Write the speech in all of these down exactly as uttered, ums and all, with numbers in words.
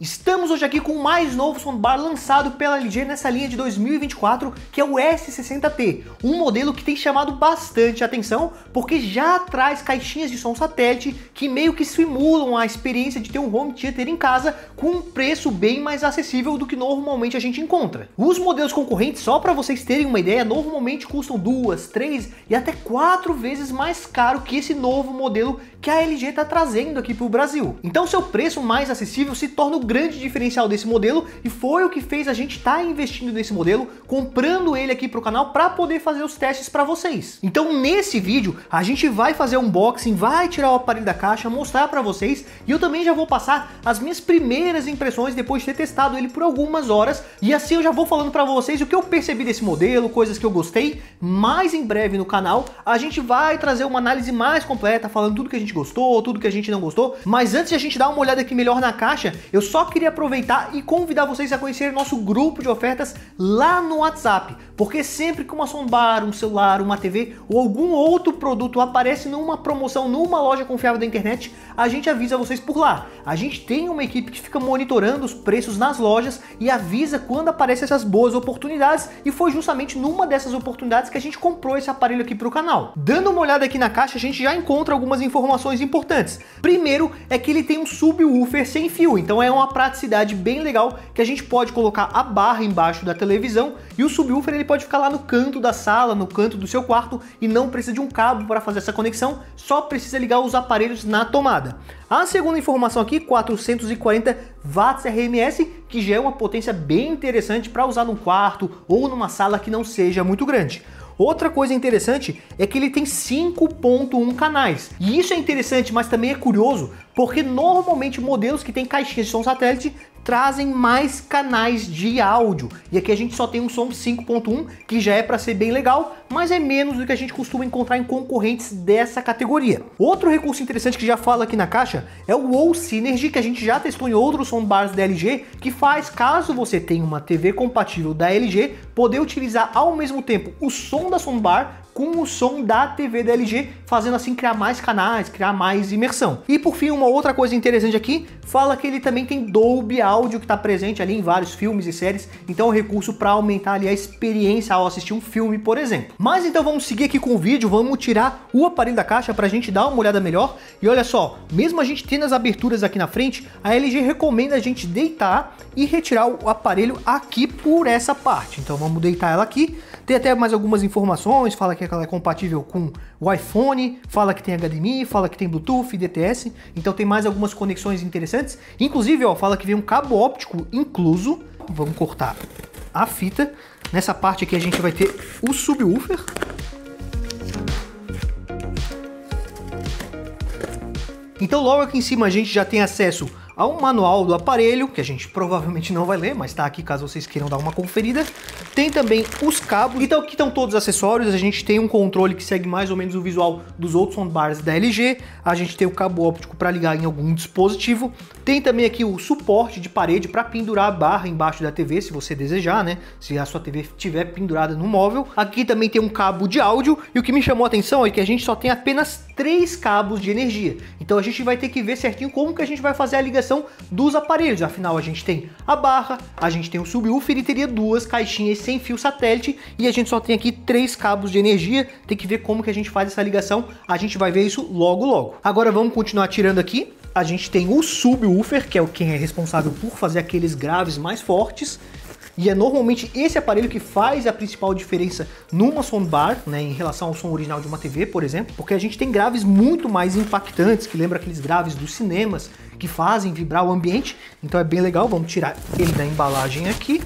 Estamos hoje aqui com o mais novo soundbar lançado pela L G nessa linha de dois mil e vinte e quatro, que é o S sessenta T, um modelo que tem chamado bastante atenção, porque já traz caixinhas de som satélite que meio que simulam a experiência de ter um home theater em casa, com um preço bem mais acessível do que normalmente a gente encontra. Os modelos concorrentes, só para vocês terem uma ideia, normalmente custam duas, três e até quatro vezes mais caro que esse novo modelo que a L G está trazendo aqui para o Brasil. Então seu preço mais acessível se torna o grande diferencial desse modelo, e foi o que fez a gente estar tá investindo nesse modelo, comprando ele aqui para o canal para poder fazer os testes para vocês. Então nesse vídeo a gente vai fazer um unboxing, vai tirar o aparelho da caixa, mostrar para vocês, e eu também já vou passar as minhas primeiras impressões depois de ter testado ele por algumas horas, e assim eu já vou falando para vocês o que eu percebi desse modelo, coisas que eu gostei. Mais em breve no canal a gente vai trazer uma análise mais completa, falando tudo que a gente gostou, tudo que a gente não gostou, mas antes de a gente dar uma olhada aqui melhor na caixa, eu só Só queria aproveitar e convidar vocês a conhecer nosso grupo de ofertas lá no WhatsApp, porque sempre que uma soundbar, um celular, uma T V ou algum outro produto aparece numa promoção numa loja confiável da internet, a gente avisa vocês por lá. A gente tem uma equipe que fica monitorando os preços nas lojas e avisa quando aparecem essas boas oportunidades, e foi justamente numa dessas oportunidades que a gente comprou esse aparelho aqui para o canal. Dando uma olhada aqui na caixa, a gente já encontra algumas informações importantes. Primeiro é que ele tem um subwoofer sem fio, então é uma uma praticidade bem legal, que a gente pode colocar a barra embaixo da televisão e o subwoofer ele pode ficar lá no canto da sala, no canto do seu quarto, e não precisa de um cabo para fazer essa conexão, só precisa ligar os aparelhos na tomada. A segunda informação aqui, quatrocentos e quarenta watts R M S, que já é uma potência bem interessante para usar num quarto ou numa sala que não seja muito grande. Outra coisa interessante é que ele tem cinco ponto um canais, e isso é interessante, mas também é curioso, porque normalmente modelos que têm caixinhas de som satélite trazem mais canais de áudio, e aqui a gente só tem um som cinco ponto um, que já é para ser bem legal, mas é menos do que a gente costuma encontrar em concorrentes dessa categoria. Outro recurso interessante que já fala aqui na caixa é o WOW Synergy, que a gente já testou em outros soundbars da L G, que faz, caso você tenha uma T V compatível da L G, poder utilizar ao mesmo tempo o som da soundbar com o som da T V da L G, fazendo assim criar mais canais, criar mais imersão. E por fim, uma outra coisa interessante aqui, fala que ele também tem Dolby Atmos, que está presente ali em vários filmes e séries, então é um recurso para aumentar ali a experiência ao assistir um filme, por exemplo. Mas então vamos seguir aqui com o vídeo, vamos tirar o aparelho da caixa para a gente dar uma olhada melhor, e olha só, mesmo a gente tendo as aberturas aqui na frente, a L G recomenda a gente deitar e retirar o aparelho aqui por essa parte, então vamos deitar ela aqui. Tem até mais algumas informações, fala que ela é compatível com o iPhone, fala que tem H D M I, fala que tem Bluetooth, D T S, então tem mais algumas conexões interessantes. Inclusive, ó, fala que vem um cabo óptico incluso. Vamos cortar a fita. Nessa parte aqui a gente vai ter o subwoofer. Então logo aqui em cima a gente já tem acesso a um manual do aparelho, que a gente provavelmente não vai ler, mas tá aqui caso vocês queiram dar uma conferida. Tem também os cabos, então aqui estão todos os acessórios, a gente tem um controle que segue mais ou menos o visual dos outros soundbars da L G, a gente tem o cabo óptico para ligar em algum dispositivo, tem também aqui o suporte de parede para pendurar a barra embaixo da T V, se você desejar, né, se a sua T V estiver pendurada no móvel. Aqui também tem um cabo de áudio, e o que me chamou a atenção é que a gente só tem apenas três cabos de energia, então a gente vai ter que ver certinho como que a gente vai fazer a ligação dos aparelhos, afinal a gente tem a barra, a gente tem o subwoofer e teria duas caixinhas sem fio satélite, e a gente só tem aqui três cabos de energia, tem que ver como que a gente faz essa ligação, a gente vai ver isso logo logo. Agora vamos continuar tirando aqui, a gente tem o subwoofer, que é quem é responsável por fazer aqueles graves mais fortes, e é normalmente esse aparelho que faz a principal diferença numa soundbar, né, em relação ao som original de uma T V, por exemplo, porque a gente tem graves muito mais impactantes, que lembra aqueles graves dos cinemas, que fazem vibrar o ambiente, então é bem legal. Vamos tirar ele da embalagem aqui,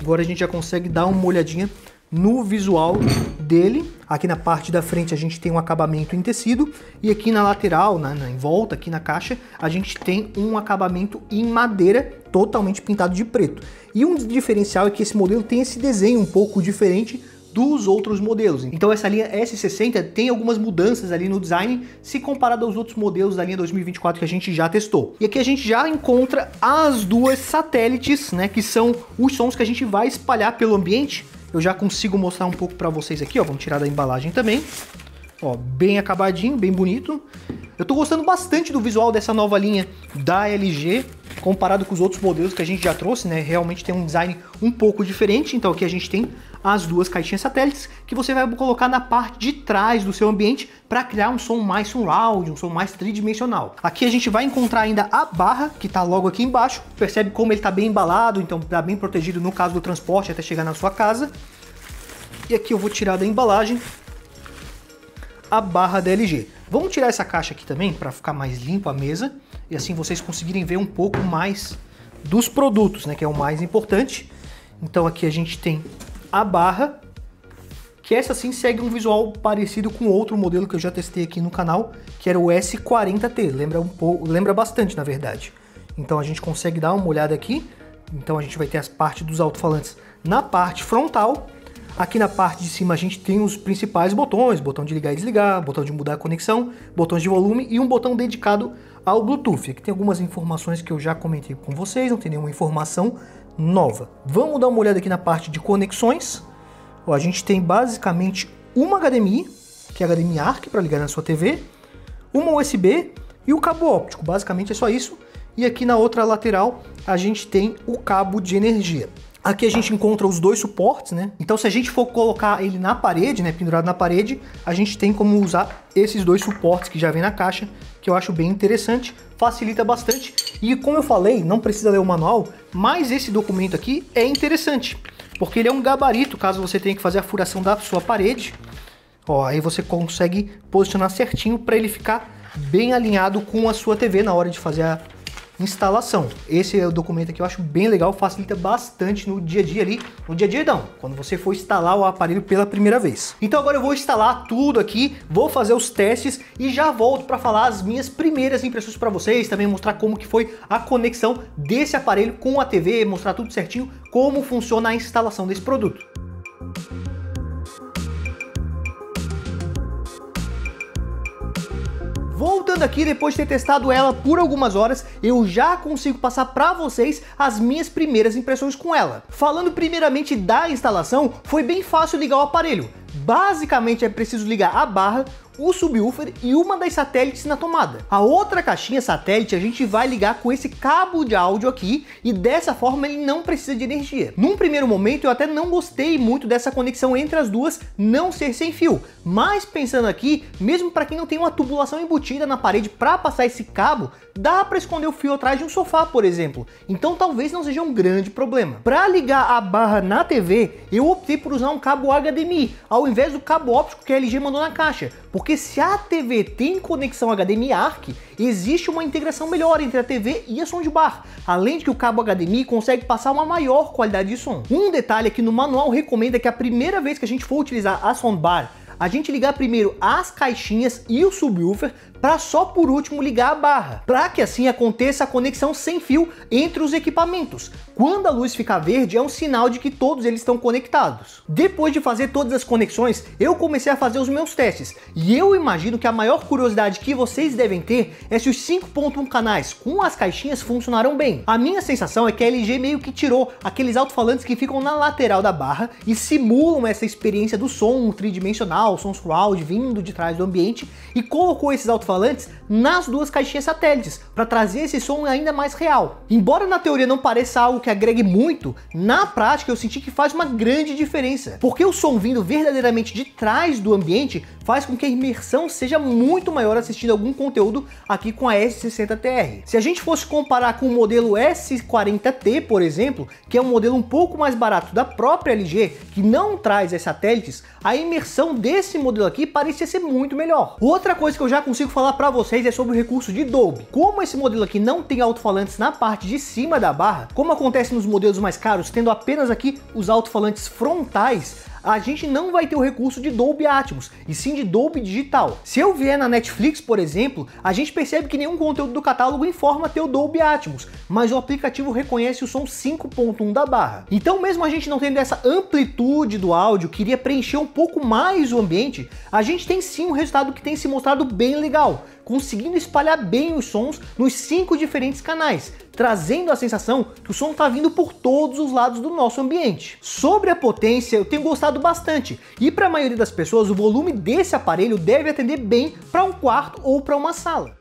agora a gente já consegue dar uma olhadinha no visual dele. Aqui na parte da frente a gente tem um acabamento em tecido, e aqui na lateral, na, na, em volta, aqui na caixa, a gente tem um acabamento em madeira totalmente pintado de preto. E um diferencial é que esse modelo tem esse desenho um pouco diferente dos outros modelos. Então essa linha S sessenta tem algumas mudanças ali no design se comparado aos outros modelos da linha dois mil e vinte e quatro que a gente já testou. E aqui a gente já encontra as duas satélites, né, que são os sons que a gente vai espalhar pelo ambiente. Eu já consigo mostrar um pouco para vocês aqui, ó, vamos tirar da embalagem também. Ó, bem acabadinho, bem bonito. Eu tô gostando bastante do visual dessa nova linha da L G. comparado com os outros modelos que a gente já trouxe, né, realmente tem um design um pouco diferente. Então aqui a gente tem as duas caixinhas satélites que você vai colocar na parte de trás do seu ambiente para criar um som mais surround, um som mais tridimensional. Aqui a gente vai encontrar ainda a barra que está logo aqui embaixo. Percebe como ele está bem embalado, então está bem protegido no caso do transporte até chegar na sua casa. E aqui eu vou tirar da embalagem a barra da L G. Vamos tirar essa caixa aqui também para ficar mais limpa a mesa e assim vocês conseguirem ver um pouco mais dos produtos, né, que é o mais importante. Então aqui a gente tem a barra, que essa sim segue um visual parecido com outro modelo que eu já testei aqui no canal, que era o S quarenta T, lembra um pouco, lembra bastante na verdade. Então a gente consegue dar uma olhada aqui. Então a gente vai ter as partes dos alto-falantes na parte frontal. Aqui na parte de cima a gente tem os principais botões, botão de ligar e desligar, botão de mudar a conexão, botões de volume e um botão dedicado ao Bluetooth. Aqui tem algumas informações que eu já comentei com vocês, não tem nenhuma informação nova. Vamos dar uma olhada aqui na parte de conexões. Ó, a gente tem basicamente uma H D M I, que é H D M I Arc para ligar na sua T V, uma U S B e o cabo óptico, basicamente é só isso. E aqui na outra lateral a gente tem o cabo de energia. Aqui a gente encontra os dois suportes, né? Então se a gente for colocar ele na parede, né, pendurado na parede, a gente tem como usar esses dois suportes que já vem na caixa, que eu acho bem interessante, facilita bastante. E como eu falei, não precisa ler o manual, mas esse documento aqui é interessante, porque ele é um gabarito, caso você tenha que fazer a furação da sua parede. Ó, aí você consegue posicionar certinho para ele ficar bem alinhado com a sua T V na hora de fazer a instalação. Esse é o documento aqui, eu acho bem legal, facilita bastante no dia a dia ali, no dia a dia não, quando você for instalar o aparelho pela primeira vez. Então agora eu vou instalar tudo aqui, vou fazer os testes e já volto para falar as minhas primeiras impressões para vocês, também mostrar como que foi a conexão desse aparelho com a T V, mostrar tudo certinho, como funciona a instalação desse produto. Voltando aqui, depois de ter testado ela por algumas horas, eu já consigo passar para vocês as minhas primeiras impressões com ela. Falando primeiramente da instalação, foi bem fácil ligar o aparelho. Basicamente é preciso ligar a barra, o subwoofer e uma das satélites na tomada. A outra caixinha satélite a gente vai ligar com esse cabo de áudio aqui e dessa forma ele não precisa de energia. Num primeiro momento eu até não gostei muito dessa conexão entre as duas não ser sem fio, mas pensando aqui, mesmo para quem não tem uma tubulação embutida na parede para passar esse cabo, dá para esconder o fio atrás de um sofá, por exemplo, então talvez não seja um grande problema. Para ligar a barra na T V, eu optei por usar um cabo H D M I, ao invés do cabo óptico que a L G mandou na caixa, porque se a T V tem conexão H D M I Arc, existe uma integração melhor entre a T V e a soundbar, além de que o cabo H D M I consegue passar uma maior qualidade de som. Um detalhe é que no manual recomenda que a primeira vez que a gente for utilizar a soundbar, a gente ligar primeiro as caixinhas e o subwoofer para só por último ligar a barra, para que assim aconteça a conexão sem fio entre os equipamentos. Quando a luz ficar verde é um sinal de que todos eles estão conectados. Depois de fazer todas as conexões, eu comecei a fazer os meus testes e eu imagino que a maior curiosidade que vocês devem ter é se os cinco ponto um canais com as caixinhas funcionaram bem. A minha sensação é que a L G meio que tirou aqueles alto-falantes que ficam na lateral da barra e simulam essa experiência do som tridimensional, o som surround vindo de trás do ambiente, e colocou esses alto-falantes nas duas caixinhas satélites para trazer esse som ainda mais real. Embora na teoria não pareça algo que agregue muito, na prática eu senti que faz uma grande diferença, porque o som vindo verdadeiramente de trás do ambiente faz com que a imersão seja muito maior assistindo algum conteúdo aqui com a S sessenta T R. Se a gente fosse comparar com o modelo S quarenta T, por exemplo, que é um modelo um pouco mais barato da própria L G, que não traz as satélites, a imersão desse Esse modelo aqui parecia ser muito melhor. Outra coisa que eu já consigo falar para vocês é sobre o recurso de Dolby. Como esse modelo aqui não tem alto-falantes na parte de cima da barra, como acontece nos modelos mais caros, tendo apenas aqui os alto-falantes frontais, a gente não vai ter o recurso de Dolby Atmos, e sim de Dolby Digital. Se eu vier na Netflix, por exemplo, a gente percebe que nenhum conteúdo do catálogo informa ter o Dolby Atmos, mas o aplicativo reconhece o som cinco ponto um da barra. Então mesmo a gente não tendo essa amplitude do áudio, queria preencher um pouco mais o ambiente, a gente tem sim um resultado que tem se mostrado bem legal, conseguindo espalhar bem os sons nos cinco diferentes canais, trazendo a sensação que o som está vindo por todos os lados do nosso ambiente. Sobre a potência, eu tenho gostado bastante, e para a maioria das pessoas o volume desse aparelho deve atender bem para um quarto ou para uma sala.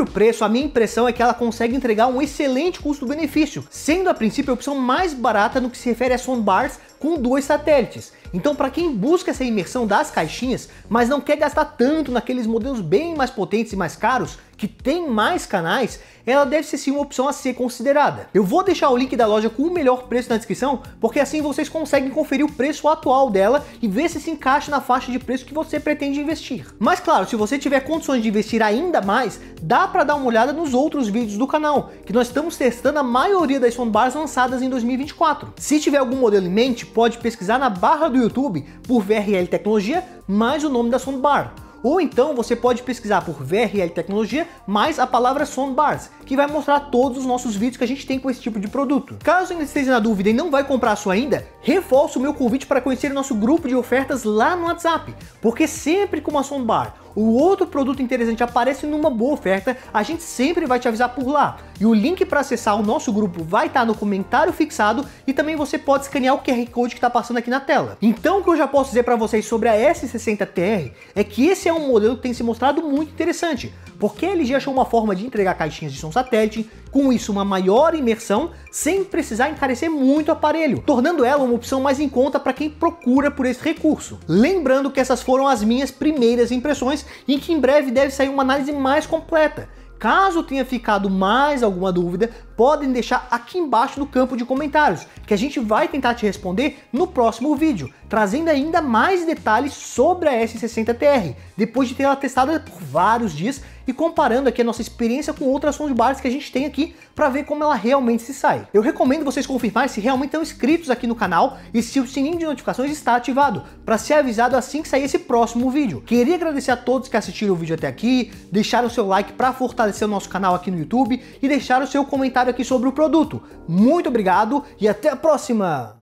sobre o preço, a minha impressão é que ela consegue entregar um excelente custo-benefício, sendo a princípio a opção mais barata no que se refere a soundbars com dois satélites. Então, para quem busca essa imersão das caixinhas, mas não quer gastar tanto naqueles modelos bem mais potentes e mais caros, que tem mais canais, ela deve ser sim uma opção a ser considerada. Eu vou deixar o link da loja com o melhor preço na descrição, porque assim vocês conseguem conferir o preço atual dela e ver se se encaixa na faixa de preço que você pretende investir. Mas claro, se você tiver condições de investir ainda mais, dá para dar uma olhada nos outros vídeos do canal, que nós estamos testando a maioria das soundbars lançadas em dois mil e vinte e quatro. Se tiver algum modelo em mente, pode pesquisar na barra do YouTube por V R L Tecnologia mais o nome da soundbar. Ou então você pode pesquisar por V R L Tecnologia mais a palavra soundbars, que vai mostrar todos os nossos vídeos que a gente tem com esse tipo de produto. Caso ainda esteja na dúvida e não vai comprar a sua ainda, reforço o meu convite para conhecer o nosso grupo de ofertas lá no WhatsApp, porque sempre com uma soundbar o outro produto interessante aparece numa boa oferta, a gente sempre vai te avisar por lá. E o link para acessar o nosso grupo vai estar no comentário fixado e também você pode escanear o Q R Code que está passando aqui na tela. Então o que eu já posso dizer para vocês sobre a S sessenta T R é que esse é um modelo que tem se mostrado muito interessante, porque a L G achou uma forma de entregar caixinhas de som satélite, com isso uma maior imersão, sem precisar encarecer muito o aparelho, tornando ela uma opção mais em conta para quem procura por esse recurso. Lembrando que essas foram as minhas primeiras impressões e que em breve deve sair uma análise mais completa. Caso tenha ficado mais alguma dúvida, podem deixar aqui embaixo no campo de comentários, que a gente vai tentar te responder no próximo vídeo, trazendo ainda mais detalhes sobre a S sessenta T R, depois de ter ela testada por vários dias e comparando aqui a nossa experiência com outras soundbars que a gente tem aqui, para ver como ela realmente se sai. Eu recomendo vocês confirmarem se realmente estão inscritos aqui no canal e se o sininho de notificações está ativado, para ser avisado assim que sair esse próximo vídeo. Queria agradecer a todos que assistiram o vídeo até aqui, deixaram o seu like para fortalecer o nosso canal aqui no YouTube e deixar o seu comentário aqui sobre o produto. Muito obrigado e até a próxima!